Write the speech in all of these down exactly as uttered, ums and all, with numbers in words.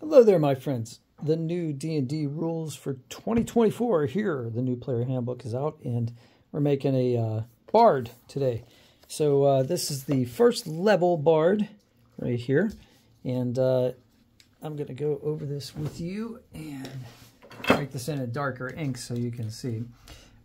Hello there, my friends. The new D and D rules for twenty twenty-four are here. The new Player Handbook is out, and we're making a uh, Bard today. So uh, this is the first level Bard right here, and uh, I'm going to go over this with you and make this in a darker ink so you can see.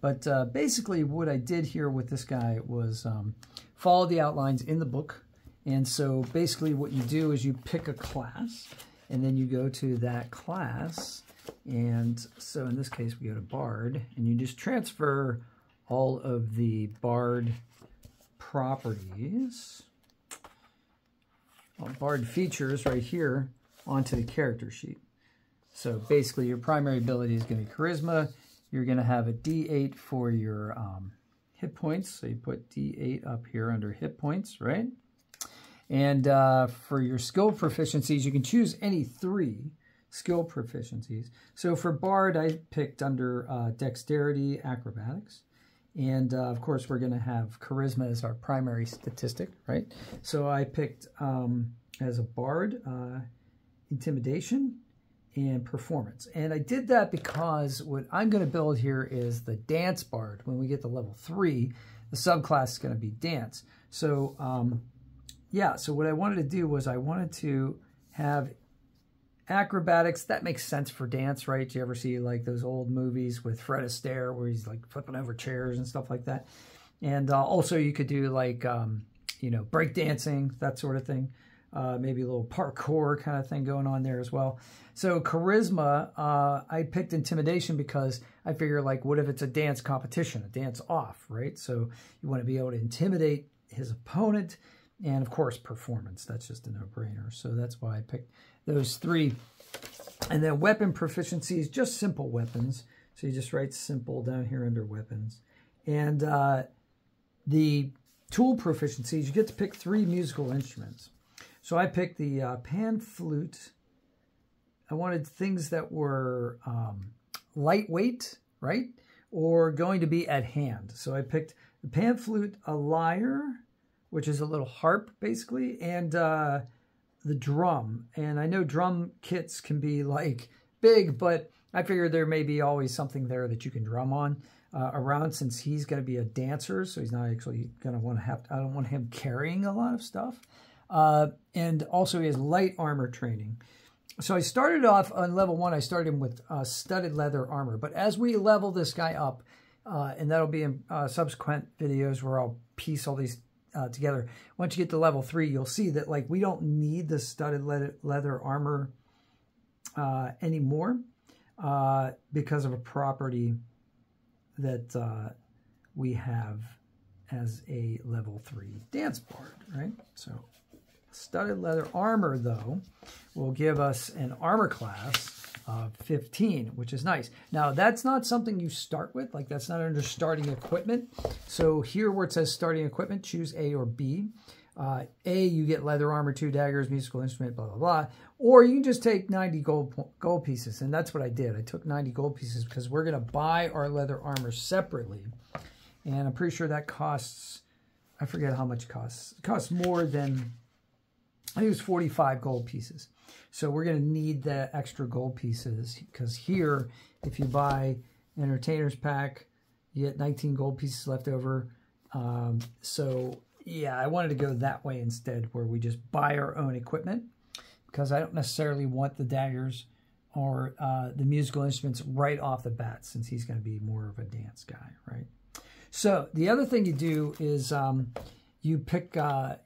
But uh, basically what I did here with this guy was um, follow the outlines in the book. And so basically what you do is you pick a class, and then you go to that class, and so in this case we go to Bard, and you just transfer all of the Bard properties, well, Bard features right here, onto the character sheet. So basically your primary ability is going to be Charisma. You're going to have a D eight for your um, hit points, so you put D eight up here under hit points, right? And uh, for your skill proficiencies, you can choose any three skill proficiencies. So for Bard, I picked under uh, Dexterity, Acrobatics. And, uh, of course, we're going to have Charisma as our primary statistic, right? So I picked, um, as a Bard, uh, Intimidation and Performance. And I did that because what I'm going to build here is the Dance Bard. When we get to level three, the subclass is going to be Dance. So... Um, Yeah, so what I wanted to do was I wanted to have acrobatics. That makes sense for dance, right? Do you ever see like those old movies with Fred Astaire where he's like flipping over chairs and stuff like that? And uh, also you could do like, um, you know, break dancing, that sort of thing. Uh, maybe a little parkour kind of thing going on there as well. So charisma, uh, I picked intimidation because I figure like, what if it's a dance competition, a dance off, right? So you want to be able to intimidate his opponent. And, of course, performance. That's just a no-brainer. So that's why I picked those three. And then weapon proficiencies, just simple weapons. So you just write simple down here under weapons. And uh, the tool proficiencies, you get to pick three musical instruments. So I picked the uh, pan flute. I wanted things that were um, lightweight, right? Or going to be at hand. So I picked the pan flute, a lyre, which is a little harp, basically, and uh, the drum. And I know drum kits can be, like, big, but I figure there may be always something there that you can drum on uh, around, since he's going to be a dancer, so he's not actually going to want to have... I don't want him carrying a lot of stuff. Uh, and also, he has light armor training. So I started off on level one, I started him with uh, studded leather armor. But as we level this guy up, uh, and that'll be in uh, subsequent videos where I'll piece all these... Uh, together. Once you get to level three, you'll see that like we don't need the studded leather, leather armor uh, anymore uh, because of a property that uh, we have as a level three dance bard, right? So studded leather armor, though, will give us an armor class of fifteen, which is nice. Now, that's not something you start with. Like, that's not under starting equipment. So here where it says starting equipment, choose A or B. Uh, A, you get leather armor, two daggers, musical instrument, blah, blah, blah. Or you can just take ninety gold, gold pieces. And that's what I did. I took ninety gold pieces because we're going to buy our leather armor separately. And I'm pretty sure that costs, I forget how much it costs. It costs more than... I think it was forty-five gold pieces. So we're going to need the extra gold pieces because here, if you buy an entertainer's pack, you get nineteen gold pieces left over. Um, so yeah, I wanted to go that way instead where we just buy our own equipment because I don't necessarily want the daggers or uh, the musical instruments right off the bat since he's going to be more of a dance guy, right? So the other thing you do is um, you pick... Uh,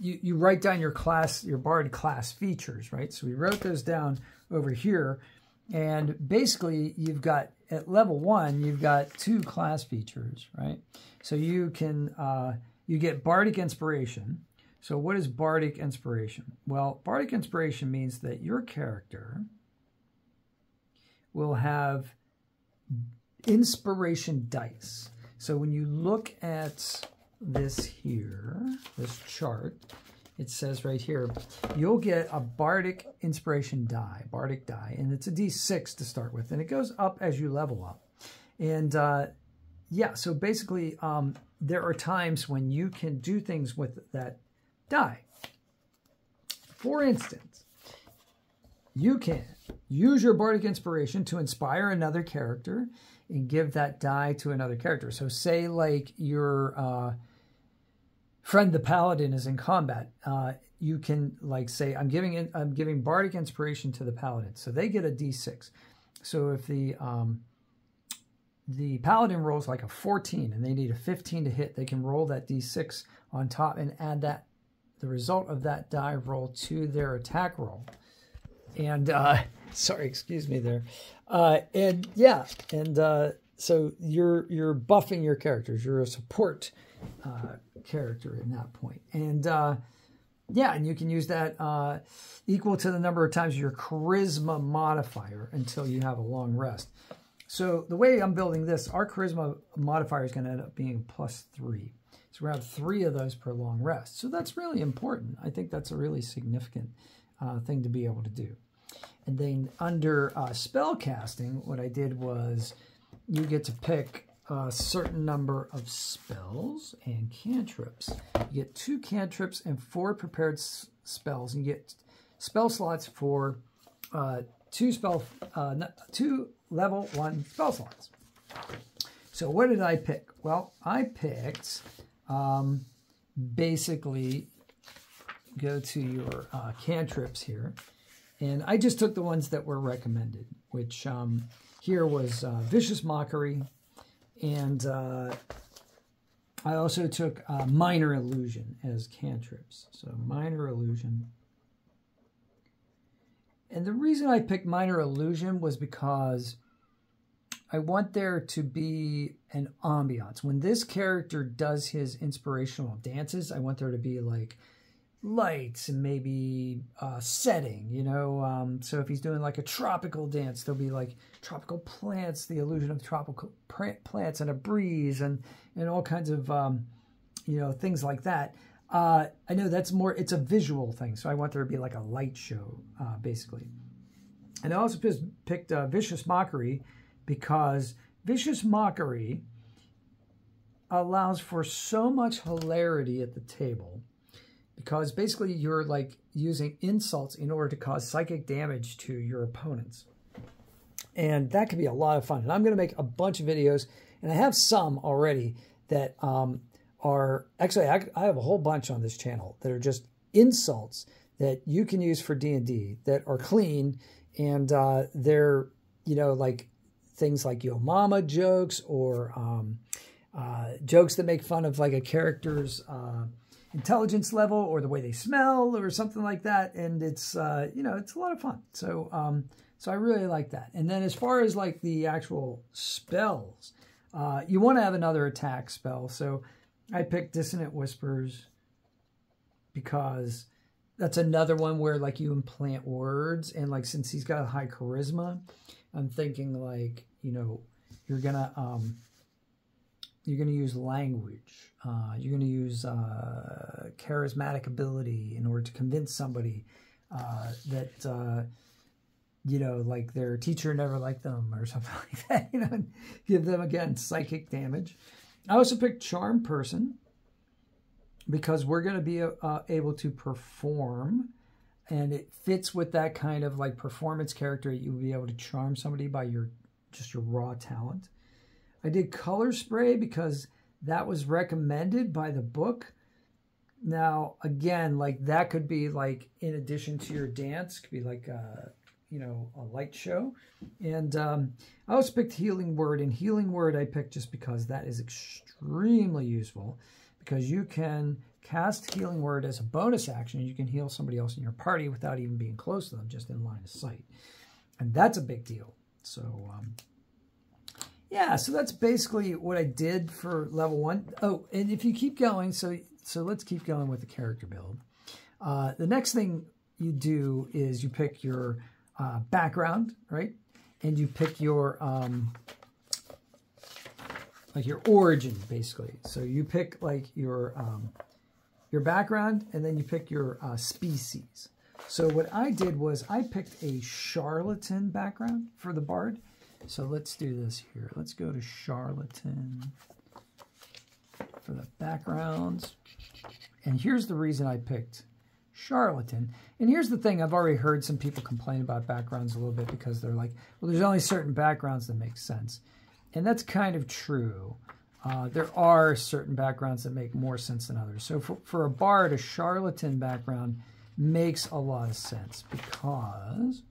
You, you write down your class, your Bard class features, right? So we wrote those down over here. And basically, you've got, at level one, you've got two class features, right? So you can, uh, you get Bardic Inspiration. So what is Bardic Inspiration? Well, Bardic Inspiration means that your character will have inspiration dice. So when you look at... this here, this chart, it says right here, you'll get a Bardic Inspiration die, Bardic die, and it's a D six to start with, and it goes up as you level up. And uh, yeah, so basically um, there are times when you can do things with that die. For instance, You can use your bardic inspiration to inspire another character and give that die to another character. So say like your uh, friend the paladin is in combat. Uh, you can like say, I'm giving in, I'm giving bardic inspiration to the paladin. So they get a d six. So if the um, the paladin rolls like a fourteen and they need a fifteen to hit, they can roll that d six on top and add that the result of that die roll to their attack roll. And uh, sorry, excuse me there. Uh, and yeah, and uh, so you're you're buffing your characters. You're a support uh, character at that point. And uh, yeah, and you can use that uh, equal to the number of times your charisma modifier until you have a long rest. So the way I'm building this, our charisma modifier is going to end up being plus three. So we're going to have three of those per long rest. So that's really important. I think that's a really significant uh, thing to be able to do. And then under uh, spell casting, what I did was you get to pick a certain number of spells and cantrips. You get two cantrips and four prepared s spells, and you get spell slots for uh, two spell uh, two level one spell slots. So what did I pick? Well, I picked um, basically go to your uh, cantrips here. And I just took the ones that were recommended, which um, here was uh, Vicious Mockery. And uh, I also took uh, Minor Illusion as cantrips. So Minor Illusion. And the reason I picked Minor Illusion was because I want there to be an ambiance. When this character does his inspirational dances, I want there to be like lights and maybe uh setting, you know. Um so if he's doing like a tropical dance, there'll be like tropical plants, the illusion of tropical plants and a breeze and and all kinds of um you know, things like that. uh I know that's more, it's a visual thing, so I want there to be like a light show uh basically. And I also picked uh, Vicious Mockery because Vicious Mockery allows for so much hilarity at the table. Because basically you're like using insults in order to cause psychic damage to your opponents. And that can be a lot of fun. And I'm going to make a bunch of videos. And I have some already that um, are... Actually, I, I have a whole bunch on this channel that are just insults that you can use for D and D that are clean. And uh, they're, you know, like things like yo mama jokes or um, uh, jokes that make fun of like a character's... Uh, intelligence level or the way they smell or something like that. And it's uh you know, it's a lot of fun. So um so I really like that. And then as far as like the actual spells, uh you want to have another attack spell. So I picked Dissonant Whispers because that's another one where like you implant words, and like since he's got a high charisma, I'm thinking like, you know, you're gonna um you're going to use language. Uh, you're going to use uh, charismatic ability in order to convince somebody uh, that, uh, you know, like their teacher never liked them or something like that. You know, and give them, again, psychic damage. I also picked Charm Person because we're going to be uh, able to perform, and it fits with that kind of like performance character. You'll be able to charm somebody by your just your raw talent. I did Color Spray because that was recommended by the book. Now, again, like that could be like in addition to your dance, could be like a, you know, a light show. And um, I also picked Healing Word, and Healing Word I picked just because that is extremely useful because you can cast Healing Word as a bonus action. You can heal somebody else in your party without even being close to them, just in line of sight. And that's a big deal. So, um, yeah, so that's basically what I did for level one. Oh, and if you keep going, so so let's keep going with the character build. Uh, the next thing you do is you pick your uh, background, right? And you pick your um, like your origin, basically. So you pick like your um, your background, and then you pick your uh, species. So what I did was I picked a charlatan background for the bard. So let's do this here. Let's go to Charlatan for the backgrounds. And here's the reason I picked Charlatan. And here's the thing, I've already heard some people complain about backgrounds a little bit because they're like, well, there's only certain backgrounds that make sense. And that's kind of true. Uh, there are certain backgrounds that make more sense than others. So for, for a bard, a charlatan background makes a lot of sense because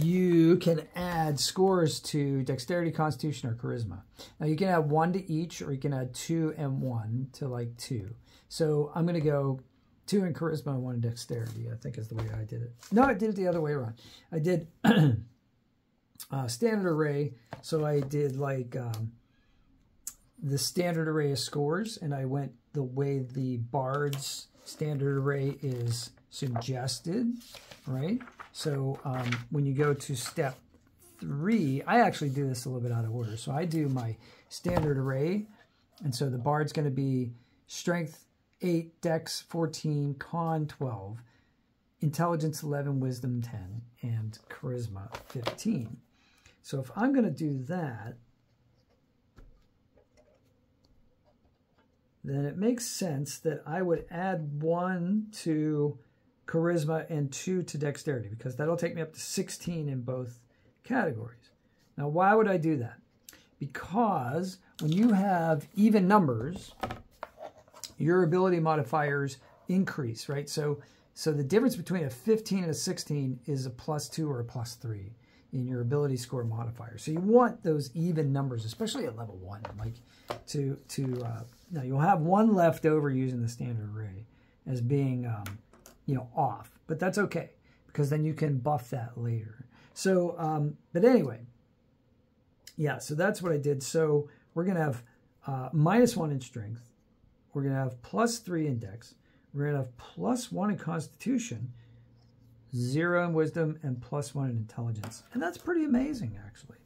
you can add scores to dexterity, constitution, or charisma. Now you can add one to each, or you can add two and one to like two. So I'm going to go two in charisma and one in dexterity, I think is the way I did it. No, I did it the other way around. I did uh, standard array, so I did like um, the standard array of scores, and I went the way the bard's standard array is suggested, right? So um, when you go to step three, I actually do this a little bit out of order. So I do my standard array. And so the bard's going to be strength eight, dex fourteen, con twelve, intelligence eleven, wisdom ten, and charisma fifteen. So if I'm going to do that, then it makes sense that I would add one to charisma and two to dexterity, because that'll take me up to sixteen in both categories. Now, why would I do that? Because when you have even numbers, your ability modifiers increase, right? So, so the difference between a fifteen and a sixteen is a plus two or a plus three in your ability score modifier. So you want those even numbers, especially at level one, like to, to uh, now you'll have one left over using the standard array as being, um, you know, off, but that's okay because then you can buff that later. So, um, but anyway, yeah, so that's what I did. So we're going to have uh, minus one in strength. We're going to have plus three in dex. We're going to have plus one in constitution, zero in wisdom, and plus one in intelligence. And that's pretty amazing, actually.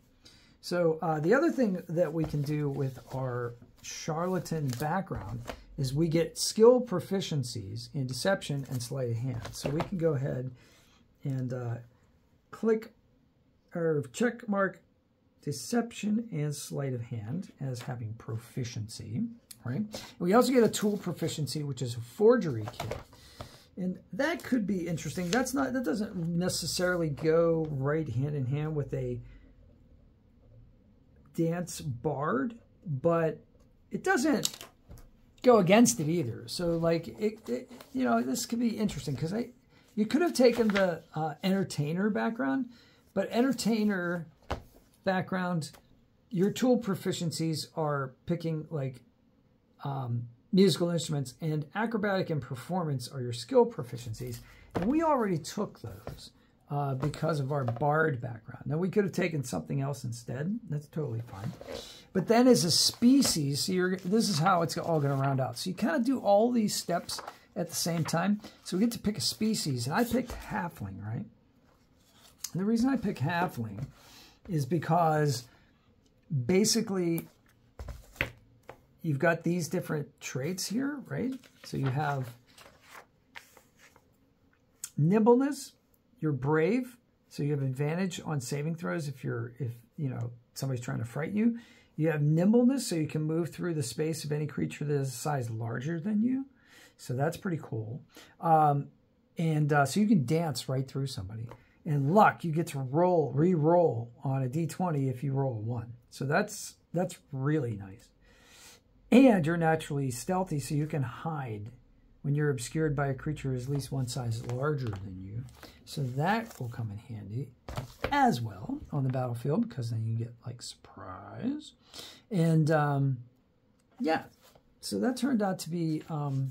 So uh, the other thing that we can do with our charlatan background is we get skill proficiencies in deception and sleight of hand. So we can go ahead and uh, click or check mark deception and sleight of hand as having proficiency, right? And we also get a tool proficiency, which is a forgery kit. And that could be interesting. That's not, that doesn't necessarily go right hand in hand with a dance bard, but it doesn't go against it either. So like it, it you know, this could be interesting because I, you could have taken the uh, entertainer background, but entertainer background, your tool proficiencies are picking like um, musical instruments, and acrobatic and performance are your skill proficiencies. And we already took those uh, because of our bard background. Now we could have taken something else instead. That's totally fine. But then as a species, so you're, this is how it's all going to round out. So you kind of do all these steps at the same time. So we get to pick a species, and I picked halfling, right? And the reason I pick halfling is because basically you've got these different traits here, right? So you have nimbleness, you're brave, so you have advantage on saving throws if you're, if you know, somebody's trying to frighten you. You have nimbleness, so you can move through the space of any creature that is a size larger than you. So that's pretty cool. Um, and uh, so you can dance right through somebody. And luck, you get to roll, re-roll on a d twenty if you roll a one. So that's, that's really nice. And you're naturally stealthy, so you can hide when you're obscured by a creature at least one size larger than you. So that will come in handy as well on the battlefield, because then you get, like, surprise. And, um, yeah, so that turned out to be um,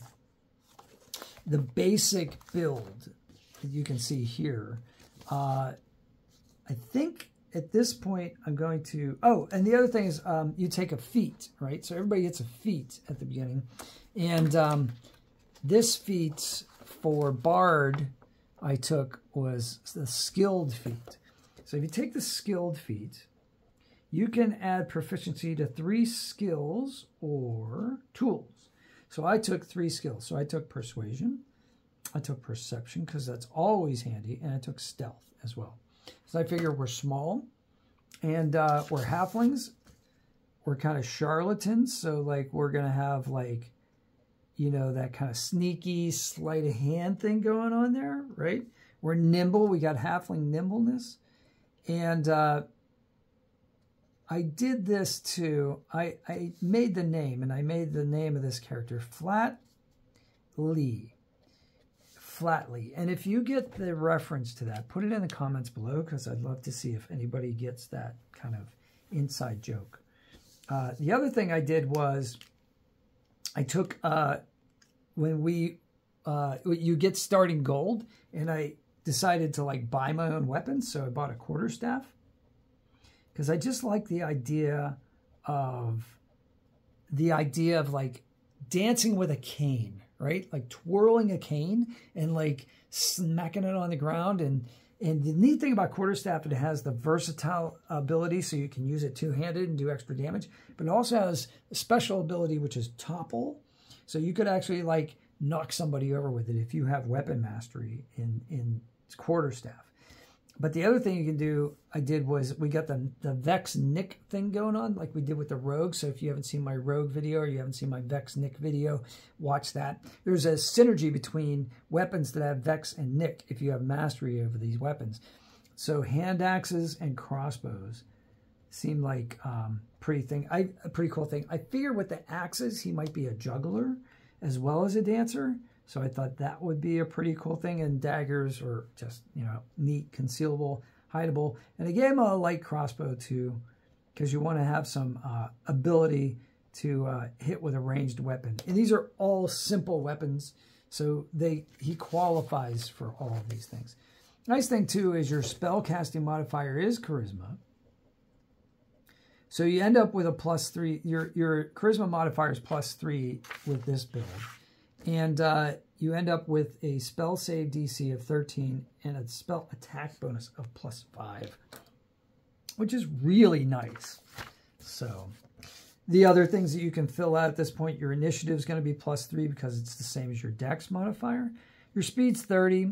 the basic build that you can see here. Uh, I think... At this point, I'm going to... Oh, and the other thing is um, you take a feat, right? So everybody gets a feat at the beginning. And um, this feat for Bard I took was the skilled feat. So if you take the skilled feat, you can add proficiency to three skills or tools. So I took three skills. So I took persuasion, I took perception, because that's always handy, and I took stealth as well. So I figure we're small, and uh, we're halflings. We're kind of charlatans, so like we're gonna have like you know, that kind of sneaky sleight of hand thing going on there, right? We're nimble. We got halfling nimbleness. And uh, I did this too. I, I made the name, and I made the name of this character Flat Lee. Flat Lee. And if you get the reference to that, put it in the comments below, because I'd love to see if anybody gets that kind of inside joke. Uh, the other thing I did was I took, uh, when we, uh, you get starting gold, and I decided to like buy my own weapons. So I bought a quarterstaff, because I just like the idea of, the idea of like dancing with a cane, right? Like twirling a cane and like smacking it on the ground. And and the neat thing about quarterstaff, it has the versatile ability, so you can use it two-handed and do extra damage. But it also has a special ability, which is topple. So you could actually like knock somebody over with it if you have weapon mastery in, in quarterstaff. But the other thing you can do, I did, was we got the, the Vex Nick thing going on, like we did with the Rogue. So if you haven't seen my Rogue video, or you haven't seen my Vex Nick video, watch that. There's a synergy between weapons that have Vex and Nick if you have mastery over these weapons. So hand axes and crossbows seem like um, pretty thing. I, a pretty cool thing. I figured with the axes, he might be a juggler as well as a dancer. So I thought that would be a pretty cool thing. And daggers are just, you know, neat, concealable, hideable. And again, a light crossbow too, because you want to have some uh, ability to uh, hit with a ranged weapon. And these are all simple weapons, so they he qualifies for all of these things. Nice thing too is your spell casting modifier is charisma. So you end up with a plus three. Your, your charisma modifier is plus three with this build. And uh, you end up with a spell save D C of thirteen and a spell attack bonus of plus five, which is really nice. So the other things that you can fill out at this point, your initiative is going to be plus three because it's the same as your dex modifier. Your speed's thirty,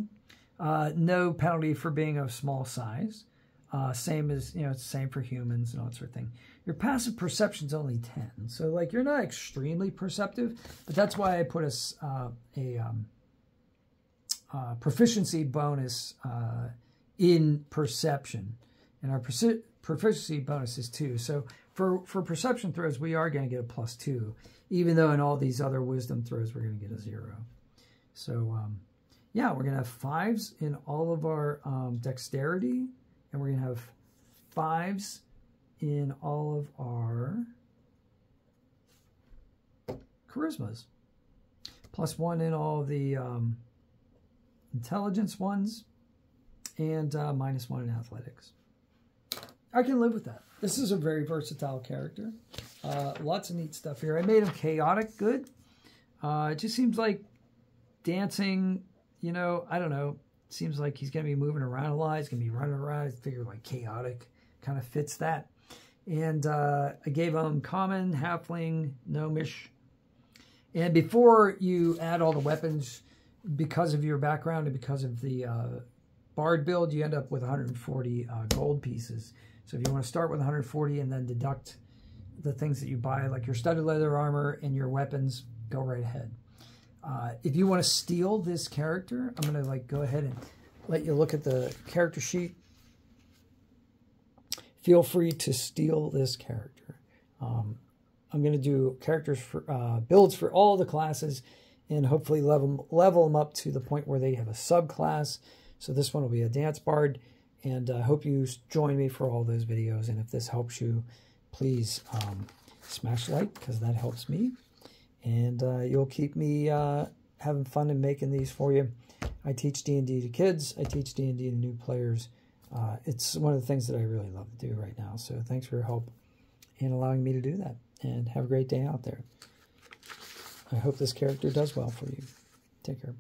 uh, no penalty for being of small size. Uh, same as, you know, it's the same for humans and all that sort of thing. Your passive perception's only ten. So, like, you're not extremely perceptive, but that's why I put a, uh, a um, uh, proficiency bonus uh, in perception. And our profi proficiency bonus is two. So, for, for perception throws, we are going to get a plus two, even though in all these other wisdom throws, we're going to get a zero. So, um, yeah, we're going to have fives in all of our um, dexterity. And we're going to have fives in all of our charismas. Plus one in all the um, intelligence ones. And uh, minus one in athletics. I can live with that. This is a very versatile character. Uh, lots of neat stuff here. I made him chaotic good. Uh, it just seems like dancing, you know, I don't know. Seems like he's going to be moving around a lot. He's going to be running around. I figure like chaotic kind of fits that. And uh, I gave him common, halfling, gnomish. And before you add all the weapons, because of your background and because of the uh, Bard build, you end up with one hundred forty uh, gold pieces. So if you want to start with one hundred forty and then deduct the things that you buy, like your studded leather armor and your weapons, go right ahead. Uh, if you want to steal this character, I'm going to like go ahead and let you look at the character sheet. Feel free to steal this character. Um, I'm going to do characters for uh, builds for all the classes, and hopefully level level them up to the point where they have a subclass. So this one will be a dance bard, and I uh, hope you join me for all those videos. And if this helps you, please um, smash like, because that helps me. And uh, you'll keep me uh, having fun and making these for you. I teach D and D to kids. I teach D and D to new players. Uh, it's one of the things that I really love to do right now. So thanks for your help in allowing me to do that. And have a great day out there. I hope this character does well for you. Take care.